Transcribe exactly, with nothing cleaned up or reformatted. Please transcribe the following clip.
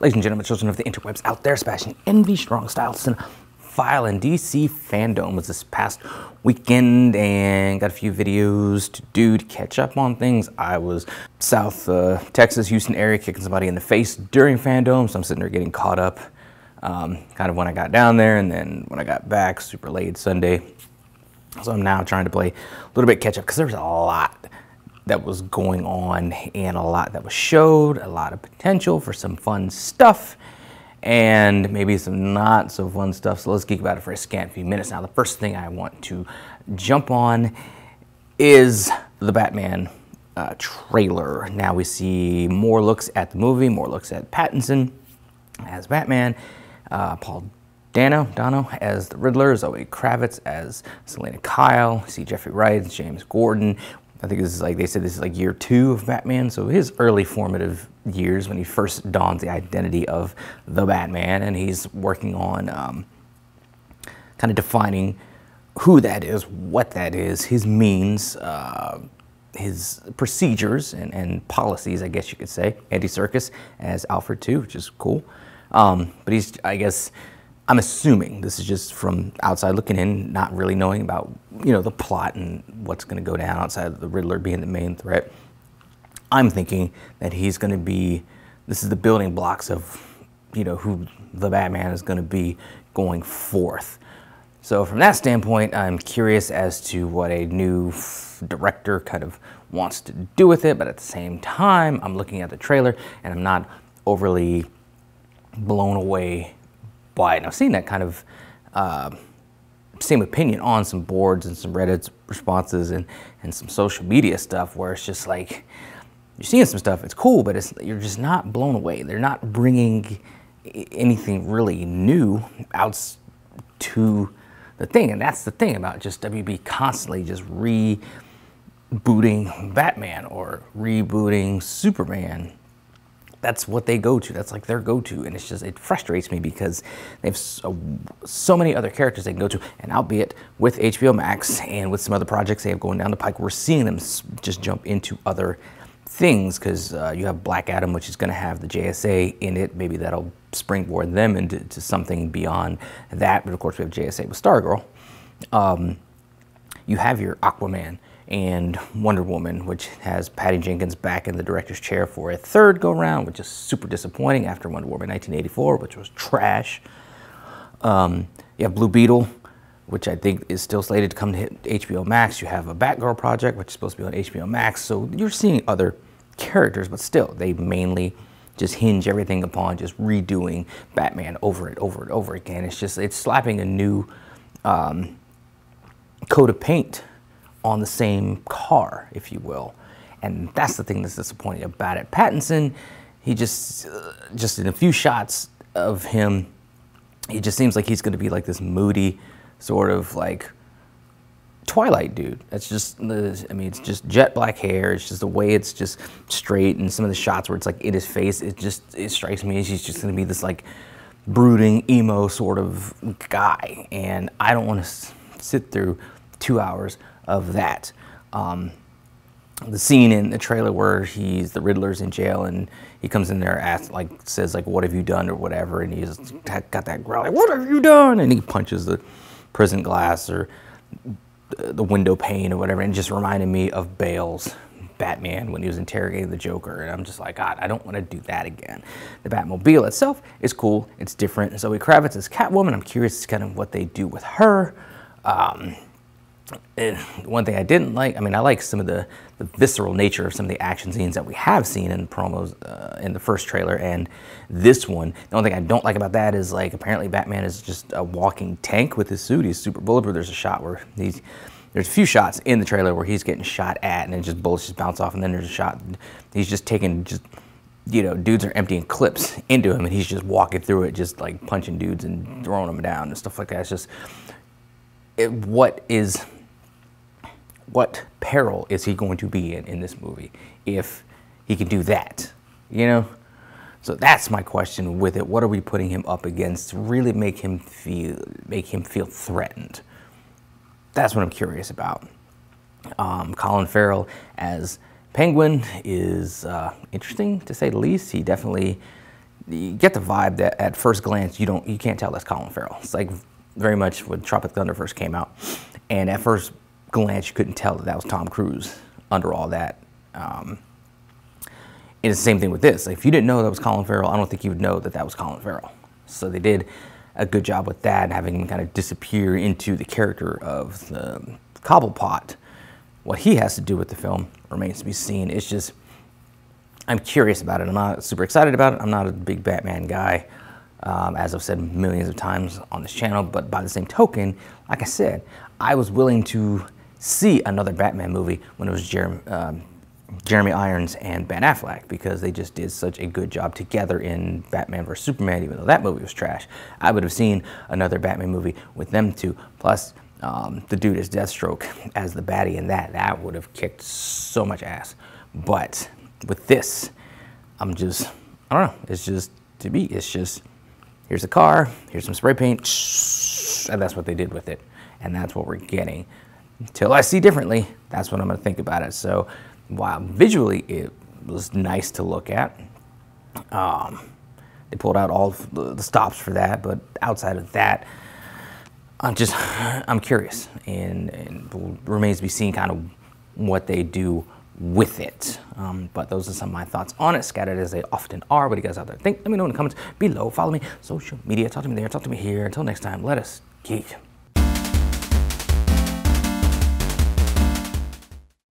Ladies and gentlemen, children of the interwebs out there, smashing envy, strong style, cinephile, and D C Fandome was this past weekend, and got a few videos to do to catch up on things. I was south uh, Texas, Houston area, kicking somebody in the face during Fandome, so I'm sitting there getting caught up um, kind of when I got down there, and then when I got back, super late Sunday. So I'm now trying to play a little bit catch up because there was a lot that was going on and a lot that was showed, a lot of potential for some fun stuff and maybe some not so fun stuff. So let's geek about it for a scant few minutes. Now, the first thing I want to jump on is the Batman uh, trailer. Now we see more looks at the movie, more looks at Pattinson as Batman, uh, Paul Dano, Dano as the Riddler, Zoe Kravitz as Selena Kyle, we see Jeffrey Wright, James Gordon. I think this is like, they said this is like year two of Batman, so his early formative years when he first dawns the identity of the Batman, and he's working on um, kind of defining who that is, what that is, his means, uh, his procedures and, and policies, I guess you could say. Andy Serkis as Alfred too, which is cool. Um, but he's, I guess, I'm assuming this is just from outside looking in, not really knowing about, you know, the plot and what's going to go down outside of the Riddler being the main threat. I'm thinking that he's going to be, this is the building blocks of, you know, who the Batman is going to be going forth. So from that standpoint, I'm curious as to what a new director kind of wants to do with it. But at the same time, I'm looking at the trailer and I'm not overly blown away. But I've seen that kind of uh, same opinion on some boards and some Reddit responses and, and some social media stuff where it's just like, you're seeing some stuff, it's cool, but it's, you're just not blown away. They're not bringing anything really new out to the thing. And that's the thing about just W B constantly just rebooting Batman or rebooting Superman. That's what they go to. That's like their go-to, and it's just, it frustrates me because they have so, so many other characters they can go to, and albeit with H B O Max and with some other projects they have going down the pike, we're seeing them just jump into other things because uh, you have Black Adam, which is going to have the J S A in it. Maybe that'll springboard them into to something beyond that, but of course we have J S A with Stargirl. Um, you have your Aquaman and Wonder Woman, which has Patty Jenkins back in the director's chair for a third go-round, which is super disappointing after Wonder Woman nineteen eighty-four, which was trash. Um, you have Blue Beetle, which I think is still slated to come to H B O Max. You have a Batgirl project, which is supposed to be on H B O Max. So you're seeing other characters, but still, they mainly just hinge everything upon just redoing Batman over and over and over again. It's just, it's slapping a new um, coat of paint on the same car, if you will. And that's the thing that's disappointing about it. Pattinson, he just, uh, just in a few shots of him, he just seems like he's gonna be like this moody sort of like Twilight dude. That's just, I mean, it's just jet black hair. It's just the way it's just straight, and some of the shots where it's like in his face, it just, it strikes me as he's just gonna be this like brooding emo sort of guy. And I don't wanna sit through two hours of that. Um, the scene in the trailer where he's, the Riddler's in jail and he comes in there, asks, like, says like, what have you done or whatever, and he's got that growl like, what have you done? And he punches the prison glass or the window pane or whatever, and it just reminded me of Bale's Batman when he was interrogating the Joker, and I'm just like, God, I don't want to do that again. The Batmobile itself is cool, it's different. Zoe Kravitz is Catwoman. I'm curious kind of what they do with her. Um, And one thing I didn't like, I mean, I like some of the, the visceral nature of some of the action scenes that we have seen in promos uh, in the first trailer and this one. The only thing I don't like about that is, like, apparently Batman is just a walking tank with his suit. He's super bulletproof. There's a shot where he's, there's a few shots in the trailer where he's getting shot at and it just bullets just bounce off, and then there's a shot he's just taking just, you know, dudes are emptying clips into him and he's just walking through it, just like punching dudes and throwing them down and stuff like that. It's just, it, what is... what peril is he going to be in in this movie if he can do that, you know? So that's my question with it. What are we putting him up against to really make him feel, make him feel threatened? That's what I'm curious about. Um, Colin Farrell as Penguin is uh, interesting, to say the least. He definitely you get the vibe that at first glance you don't you can't tell that's Colin Farrell. It's like very much when Tropic Thunder first came out, and at first glance you couldn't tell that that was Tom Cruise under all that. Um, and it's the same thing with this. If you didn't know that was Colin Farrell, I don't think you would know that that was Colin Farrell. So they did a good job with that, having him kind of disappear into the character of the Cobblepot. What he has to do with the film remains to be seen. It's just, I'm curious about it. I'm not super excited about it. I'm not a big Batman guy, um, as I've said millions of times on this channel, but by the same token, like I said, I was willing to see another Batman movie when it was Jeremy, um, Jeremy Irons and Ben Affleck, because they just did such a good job together in Batman versus Superman, even though that movie was trash. I would have seen another Batman movie with them two. Plus, um, the dude is Deathstroke as the baddie in that. That would have kicked so much ass. But with this, I'm just, I don't know. It's just, to me, it's just, here's a car, here's some spray paint, and that's what they did with it. And that's what we're getting. Until I see differently, that's what I'm going to think about it. So, while visually it was nice to look at, um, they pulled out all the stops for that, but outside of that, I'm just, I'm curious, and, and it remains to be seen kind of what they do with it. Um, but those are some of my thoughts on it, scattered as they often are. What do you guys out there think? Let me know in the comments below. Follow me, social media, talk to me there, talk to me here. Until next time, let us geek.